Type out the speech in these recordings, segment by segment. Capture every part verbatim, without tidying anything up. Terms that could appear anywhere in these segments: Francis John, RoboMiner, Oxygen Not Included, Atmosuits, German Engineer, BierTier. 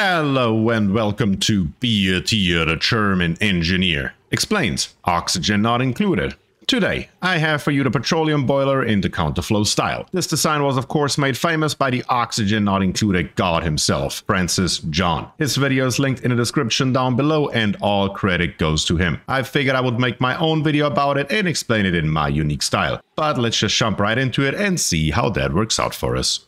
Hello and welcome to BierTier, the German engineer, explains Oxygen Not Included. Today, I have for you the petroleum boiler in the counterflow style. This design was of course made famous by the Oxygen Not Included god himself, Francis John. His video is linked in the description down below and all credit goes to him. I figured I would make my own video about it and explain it in my unique style. But let's just jump right into it and see how that works out for us.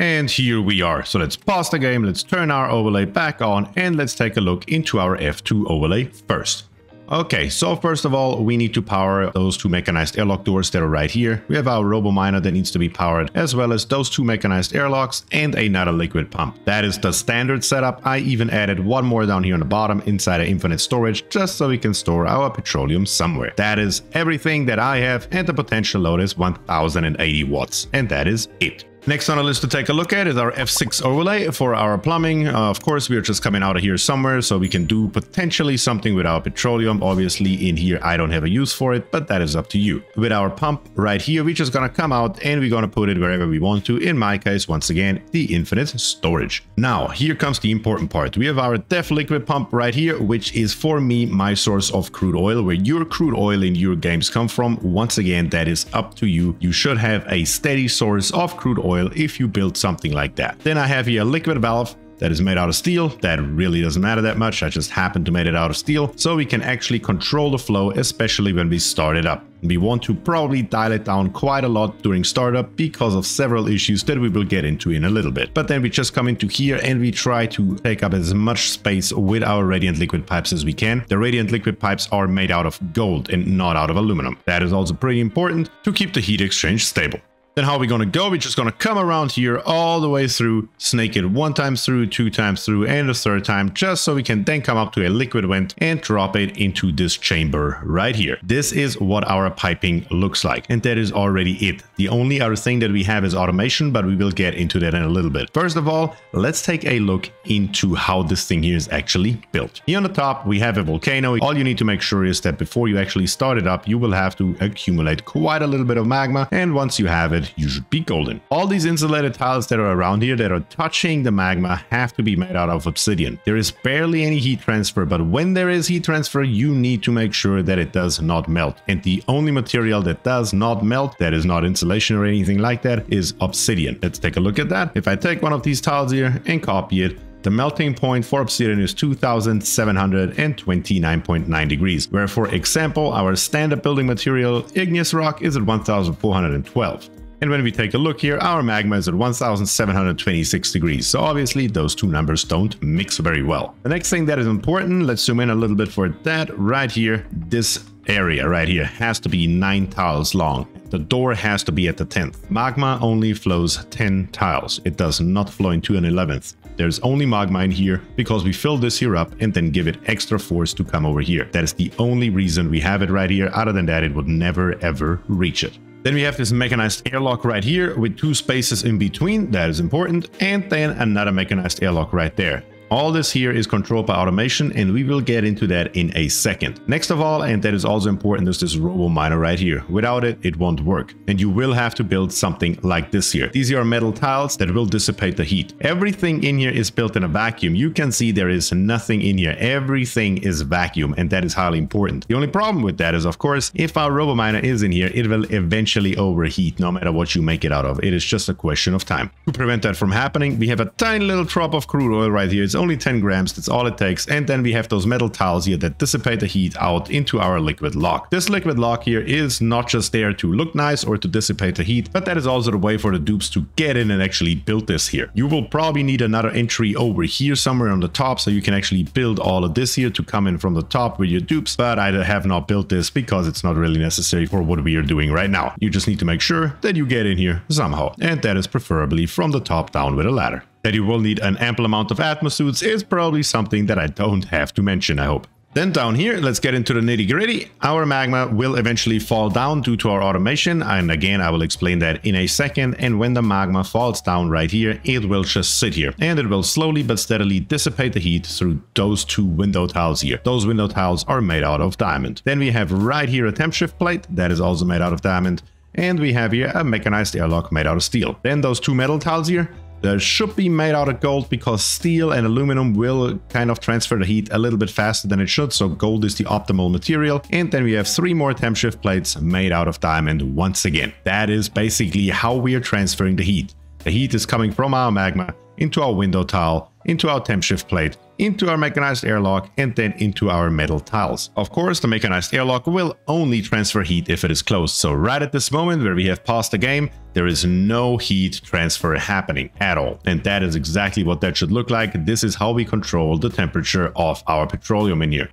And here we are. So let's pause the game, let's turn our overlay back on, and let's take a look into our F two overlay first. Okay, so first of all, we need to power those two mechanized airlock doors that are right here. We have our RoboMiner that needs to be powered, as well as those two mechanized airlocks and another liquid pump. That is the standard setup. I even added one more down here on the bottom inside our infinite storage, just so we can store our petroleum somewhere. That is everything that I have, and the potential load is one thousand eighty watts, and that is it. Next on the list to take a look at is our F six overlay for our plumbing. Uh, of course, we are just coming out of here somewhere, so we can do potentially something with our petroleum. Obviously, in here, I don't have a use for it, but that is up to you. With our pump right here, we're just going to come out and we're going to put it wherever we want to. In my case, once again, the infinite storage. Now, here comes the important part. We have our def liquid pump right here, which is for me my source of crude oil, where your crude oil in your games come from. Once again, that is up to you. You should have a steady source of crude oil if you build something like that. Then I have here a liquid valve that is made out of steel. That really doesn't matter that much. I just happen to make it out of steel, so we can actually control the flow, especially when we start it up. We want to probably dial it down quite a lot during startup because of several issues that we will get into in a little bit. But then we just come into here and we try to take up as much space with our radiant liquid pipes as we can. The radiant liquid pipes are made out of gold and not out of aluminum. That is also pretty important to keep the heat exchange stable. Then how are we going to go? We're just going to come around here all the way through, snake it one time through, two times through, and a third time, just so we can then come up to a liquid vent and drop it into this chamber right here. This is what our piping looks like, and that is already it. The only other thing that we have is automation, but we will get into that in a little bit. First of all, let's take a look into how this thing here is actually built. Here on the top, we have a volcano. All you need to make sure is that before you actually start it up, you will have to accumulate quite a little bit of magma, and once you have it, you should be golden. All these insulated tiles that are around here that are touching the magma have to be made out of obsidian. There is barely any heat transfer, but when there is heat transfer, you need to make sure that it does not melt. And the only material that does not melt, that is not insulation or anything like that, is obsidian. Let's take a look at that. If I take one of these tiles here and copy it, the melting point for obsidian is two thousand seven hundred twenty-nine point nine degrees, where for example, our standard building material igneous rock is at one thousand four hundred twelve. And when we take a look here, our magma is at one thousand seven hundred twenty-six degrees. So obviously those two numbers don't mix very well. The next thing that is important, let's zoom in a little bit for that right here. This area right here has to be nine tiles long. The door has to be at the tenth. Magma only flows ten tiles. It does not flow into an eleventh. There's only magma in here because we fill this here up and then give it extra force to come over here. That is the only reason we have it right here. Other than that, it would never ever reach it. Then we have this mechanized airlock right here with two spaces in between. That is important. And then another mechanized airlock right there. All this here is controlled by automation, and we will get into that in a second. Next of all, and that is also important, is this RoboMiner right here. Without it, it won't work, and you will have to build something like this here. These are metal tiles that will dissipate the heat. Everything in here is built in a vacuum. You can see there is nothing in here. Everything is vacuum, and that is highly important. The only problem with that is, of course, if our RoboMiner is in here, it will eventually overheat no matter what you make it out of. It is just a question of time. To prevent that from happening, we have a tiny little drop of crude oil right here. It's only ten grams, that's all it takes, and then we have those metal tiles here that dissipate the heat out into our liquid lock. This liquid lock here is not just there to look nice or to dissipate the heat, but that is also the way for the dupes to get in and actually build this here. You will probably need another entry over here somewhere on the top, so you can actually build all of this here to come in from the top with your dupes, but I have not built this because it's not really necessary for what we are doing right now. You just need to make sure that you get in here somehow, and that is preferably from the top down with a ladder. That you will need an ample amount of Atmosuits is probably something that I don't have to mention, I hope. Then down here, let's get into the nitty gritty. Our magma will eventually fall down due to our automation. And again, I will explain that in a second. And when the magma falls down right here, it will just sit here. And it will slowly but steadily dissipate the heat through those two window tiles here. Those window tiles are made out of diamond. Then we have right here a temp shift plate that is also made out of diamond. And we have here a mechanized airlock made out of steel. Then those two metal tiles here, they should be made out of gold, because steel and aluminum will kind of transfer the heat a little bit faster than it should, so gold is the optimal material. And then we have three more temp shift plates made out of diamond once again. That is basically how we are transferring the heat. The heat is coming from our magma into our window tile, into our temp shift plate, into our mechanized airlock, and then into our metal tiles. Of course, the mechanized airlock will only transfer heat if it is closed. So right at this moment where we have paused the game, there is no heat transfer happening at all. And that is exactly what that should look like. This is how we control the temperature of our petroleum in here.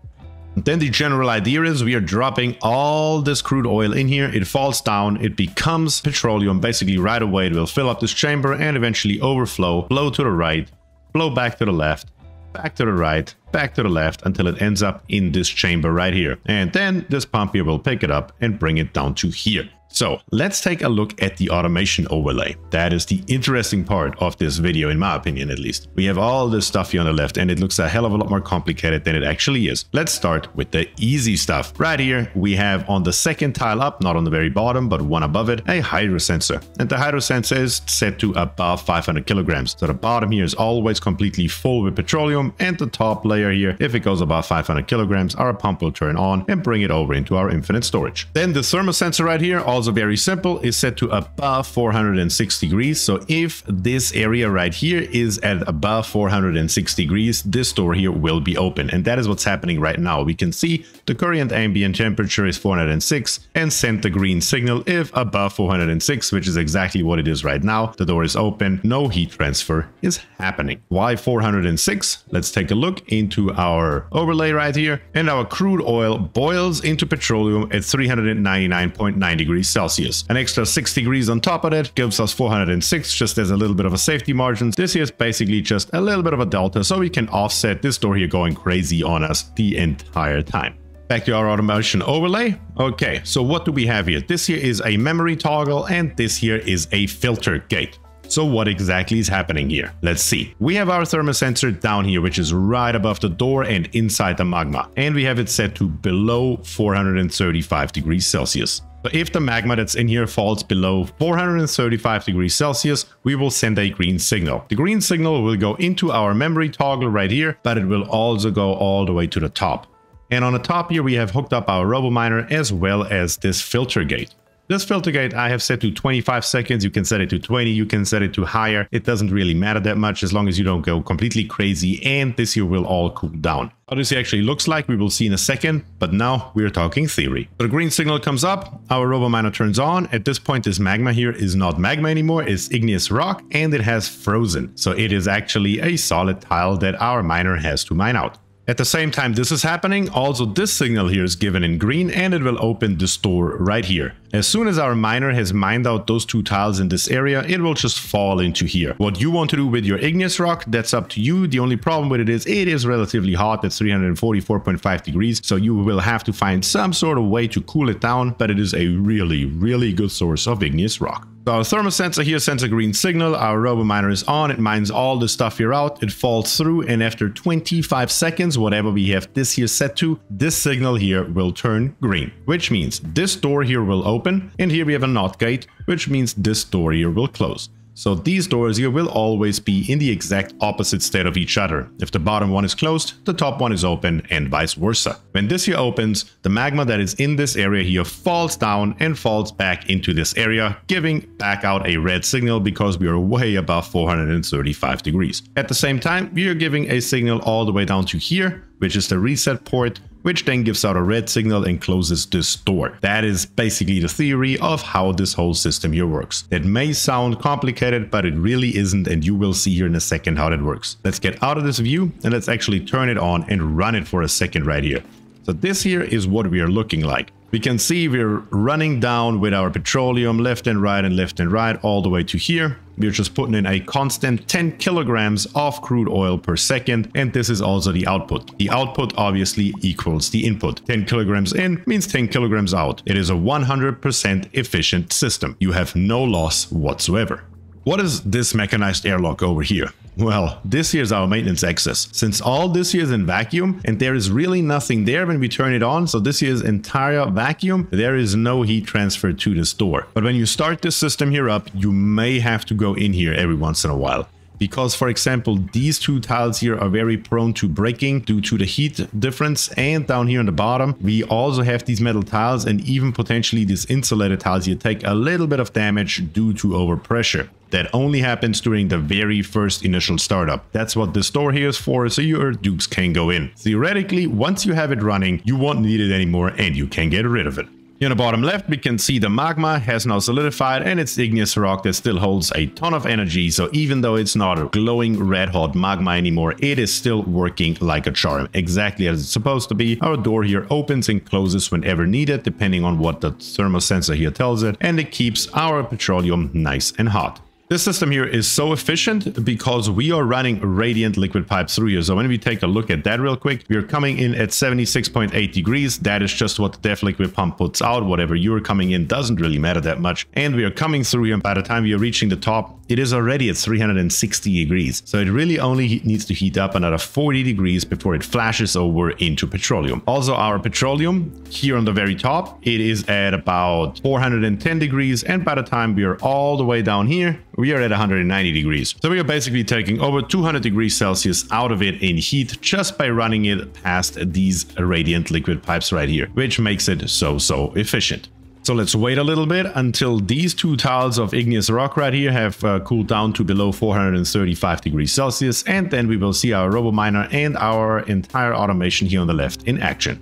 Then the general idea is we are dropping all this crude oil in here. It falls down, it becomes petroleum basically right away. It will fill up this chamber and eventually overflow, blow to the right, blow back to the left, back to the right, back to the left, until it ends up in this chamber right here. And then this pump here will pick it up and bring it down to here. So let's take a look at the automation overlay. That is the interesting part of this video, in my opinion at least. We have all this stuff here on the left, and it looks a hell of a lot more complicated than it actually is. Let's start with the easy stuff. Right here, we have on the second tile up, not on the very bottom, but one above it, a hydro sensor. And the hydro sensor is set to above five hundred kilograms. So the bottom here is always completely full with petroleum, and the top layer here, if it goes above five hundred kilograms, our pump will turn on and bring it over into our infinite storage. Then the thermal sensor right here, also very simple, is set to above four hundred six degrees. So if this area right here is at above four hundred six degrees, this door here will be open, and that is what's happening right now. We can see the current ambient temperature is four hundred six and sent the green signal if above four hundred six, which is exactly what it is right now. The door is open, no heat transfer is happening. Why four hundred six? Let's take a look into our overlay right here, and our crude oil boils into petroleum at three hundred ninety-nine point nine degrees Celsius. An extra six degrees on top of it gives us four hundred six, just as a little bit of a safety margin. This here is basically just a little bit of a delta, so we can offset this door here going crazy on us the entire time. Back to our automation overlay. Okay, so what do we have here? This here is a memory toggle, and this here is a filter gate. So what exactly is happening here? Let's see. We have our thermal sensor down here, which is right above the door and inside the magma, and we have it set to below four hundred thirty-five degrees Celsius. So if the magma that's in here falls below four hundred thirty-five degrees Celsius, we will send a green signal. The green signal will go into our memory toggle right here, but it will also go all the way to the top. And on the top here, we have hooked up our RoboMiner as well as this filter gate. This filter gate I have set to twenty-five seconds. You can set it to twenty, you can set it to higher. It doesn't really matter that much as long as you don't go completely crazy, and this here will all cool down. How this actually looks like, we will see in a second, but now we're talking theory. So the green signal comes up, our RoboMiner turns on. At this point, this magma here is not magma anymore, it's igneous rock, and it has frozen. So it is actually a solid tile that our miner has to mine out. At the same time this is happening, also this signal here is given in green, and it will open this door right here. As soon as our miner has mined out those two tiles in this area, it will just fall into here. What you want to do with your igneous rock, that's up to you. The only problem with it is it is relatively hot at three hundred forty-four point five degrees, so you will have to find some sort of way to cool it down, but it is a really, really good source of igneous rock. So our thermal sensor here sends a green signal, our RoboMiner is on, it mines all this stuff here out, it falls through, and after twenty-five seconds, whatever we have this here set to, this signal here will turn green, which means this door here will open, and here we have a NOT gate, which means this door here will close. So these doors here will always be in the exact opposite state of each other. If the bottom one is closed, the top one is open, and vice versa. When this here opens, the magma that is in this area here falls down and falls back into this area, giving back out a red signal because we are way above four hundred thirty-five degrees. At the same time, we are giving a signal all the way down to here, which is the reset port, which then gives out a red signal and closes this door. That is basically the theory of how this whole system here works. It may sound complicated, but it really isn't, and you will see here in a second how that works. Let's get out of this view and let's actually turn it on and run it for a second right here. So this here is what we are looking like. We can see we're running down with our petroleum left and right and left and right all the way to here. We're just putting in a constant ten kilograms of crude oil per second, and this is also the output. The output obviously equals the input. ten kilograms in means ten kilograms out. It is a one hundred percent efficient system. You have no loss whatsoever. What is this mechanized airlock over here? Well, this here's our maintenance axis. Since all this here is in vacuum and there is really nothing there when we turn it on, so this here is entire vacuum, there is no heat transfer to the store. But when you start this system here up, you may have to go in here every once in a while. Because, for example, these two tiles here are very prone to breaking due to the heat difference. And down here on the bottom, we also have these metal tiles and even potentially these insulated tiles here take a little bit of damage due to overpressure. That only happens during the very first initial startup. That's what this door here is for, so your dupes can go in. Theoretically, once you have it running, you won't need it anymore and you can get rid of it. Here on the bottom left, we can see the magma has now solidified and it's igneous rock that still holds a ton of energy. So even though it's not a glowing red hot magma anymore, it is still working like a charm, exactly as it's supposed to be. Our door here opens and closes whenever needed, depending on what the thermal sensor here tells it, and it keeps our petroleum nice and hot. This system here is so efficient because we are running radiant liquid pipes through here. So when we take a look at that real quick, we are coming in at seventy-six point eight degrees. That is just what the def liquid pump puts out. Whatever you are coming in doesn't really matter that much. And we are coming through here. By the time we are reaching the top, it is already at three hundred sixty degrees. So it really only needs to heat up another forty degrees before it flashes over into petroleum. Also, our petroleum here on the very top, it is at about four hundred ten degrees. And by the time we are all the way down here, we are at one hundred ninety degrees. So we are basically taking over two hundred degrees Celsius out of it in heat just by running it past these radiant liquid pipes right here, which makes it so, so efficient. So let's wait a little bit until these two tiles of igneous rock right here have uh, cooled down to below four hundred thirty-five degrees Celsius. And then we will see our RoboMiner and our entire automation here on the left in action.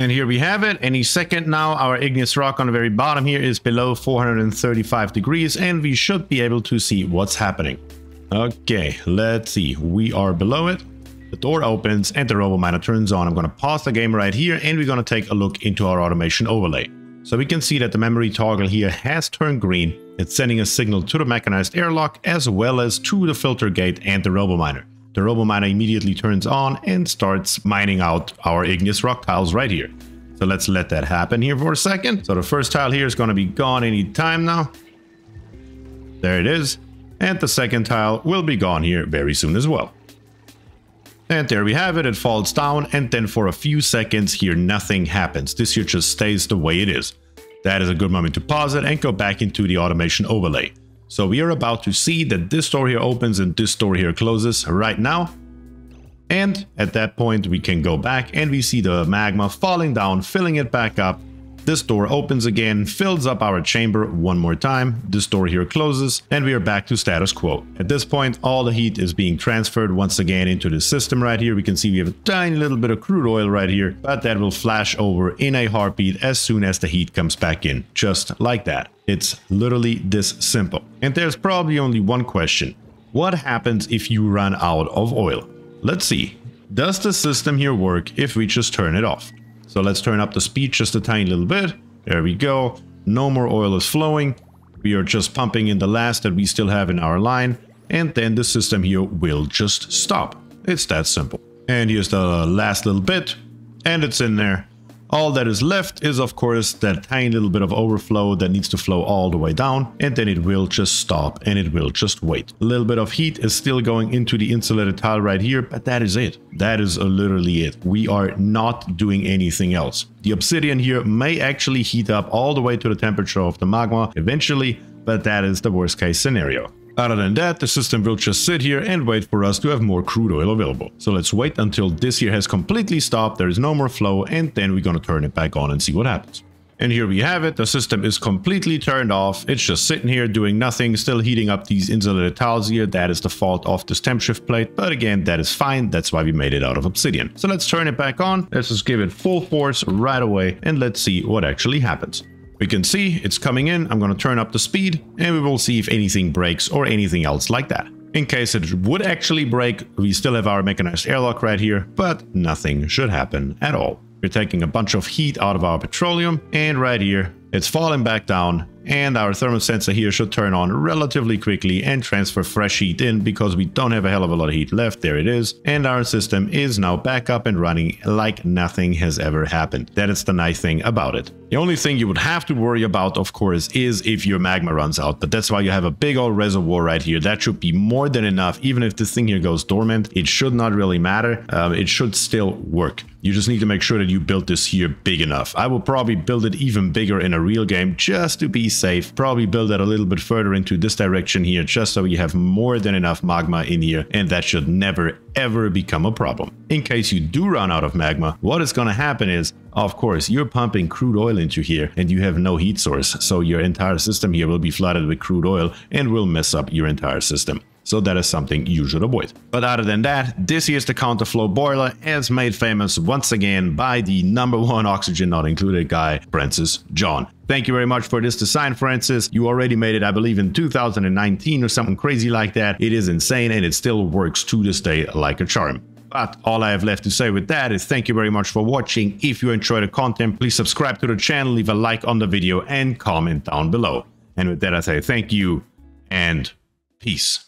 And here we have it. Any second now, our igneous rock on the very bottom here is below four hundred thirty-five degrees and we should be able to see what's happening. Okay, let's see. We are below it. The door opens and the RoboMiner turns on. I'm going to pause the game right here and we're going to take a look into our automation overlay. So we can see that the memory toggle here has turned green. It's sending a signal to the mechanized airlock as well as to the filter gate and the RoboMiner. The RoboMiner immediately turns on and starts mining out our igneous rock tiles right here. So let's let that happen here for a second. So the first tile here is going to be gone any time now. There it is. And the second tile will be gone here very soon as well. And there we have it. It falls down and then for a few seconds here nothing happens. This here just stays the way it is. That is a good moment to pause it and go back into the automation overlay. So we are about to see that this door here opens and this door here closes right now. And at that point we can go back and we see the magma falling down, filling it back up. This door opens again, fills up our chamber one more time. This door here closes and we are back to status quo. At this point, all the heat is being transferred once again into the system right here. We can see we have a tiny little bit of crude oil right here, but that will flash over in a heartbeat as soon as the heat comes back in, just like that. It's literally this simple. And there's probably only one question. What happens if you run out of oil? Let's see. Does the system here work if we just turn it off? So let's turn up the speed just a tiny little bit. There we go. No more oil is flowing. We are just pumping in the last that we still have in our line. And then the system here will just stop. It's that simple. And here's the last little bit. And it's in there. All that is left is, of course, that tiny little bit of overflow that needs to flow all the way down, and then it will just stop and it will just wait. A little bit of heat is still going into the insulated tile right here, but that is it. That is literally it. We are not doing anything else. The obsidian here may actually heat up all the way to the temperature of the magma eventually, but that is the worst case scenario. Other than that, the system will just sit here and wait for us to have more crude oil available. So let's wait until this here has completely stopped, there is no more flow, and then we're going to turn it back on and see what happens. And here we have it, the system is completely turned off, it's just sitting here doing nothing, still heating up these insulated tiles here. That is the fault of this temp shift plate, but again, that is fine, that's why we made it out of obsidian. So let's turn it back on, let's just give it full force right away, and let's see what actually happens. We can see it's coming in. I'm going to turn up the speed and we will see if anything breaks or anything else like that. In case it would actually break, we still have our mechanized airlock right here, but nothing should happen at all. We're taking a bunch of heat out of our petroleum and right here it's falling back down and our thermal sensor here should turn on relatively quickly and transfer fresh heat in because we don't have a hell of a lot of heat left. There it is. And our system is now back up and running like nothing has ever happened. That is the nice thing about it. The only thing you would have to worry about, of course, is if your magma runs out. But that's why you have a big old reservoir right here. That should be more than enough. Even if this thing here goes dormant, it should not really matter. Um, it should still work. You just need to make sure that you build this here big enough. I will probably build it even bigger in a real game just to be safe. Probably build it a little bit further into this direction here just so you have more than enough magma in here, and that should never ever become a problem. In case you do run out of magma, what is going to happen is, of course, you're pumping crude oil into here and you have no heat source, so your entire system here will be flooded with crude oil and will mess up your entire system. So that is something you should avoid. But other than that, this here's the counterflow boiler, as made famous once again by the number one Oxygen Not Included guy, Francis John. Thank you very much for this design, Francis. You already made it, I believe, in two thousand nineteen or something crazy like that. It is insane and it still works to this day like a charm. But all I have left to say with that is thank you very much for watching. If you enjoy the content, please subscribe to the channel, leave a like on the video and comment down below. And with that, I say thank you and peace.